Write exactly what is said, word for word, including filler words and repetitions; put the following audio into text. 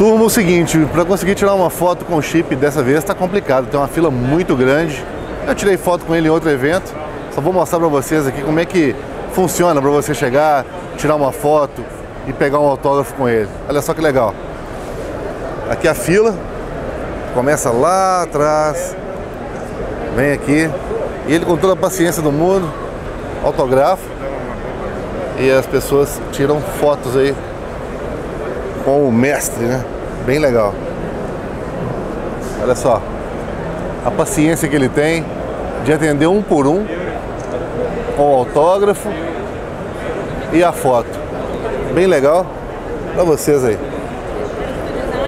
Turma, o seguinte, para conseguir tirar uma foto com o chip dessa vez está complicado, tem uma fila muito grande. Eu tirei foto com ele em outro evento, só vou mostrar para vocês aqui como é que funciona para você chegar, tirar uma foto e pegar um autógrafo com ele. Olha só que legal. Aqui a fila, começa lá atrás, vem aqui, e ele com toda a paciência do mundo, autografa, e as pessoas tiram fotos aí com o mestre, né? Bem legal. Olha só a paciência que ele tem de atender um por um com o autógrafo e a foto. Bem legal pra vocês aí.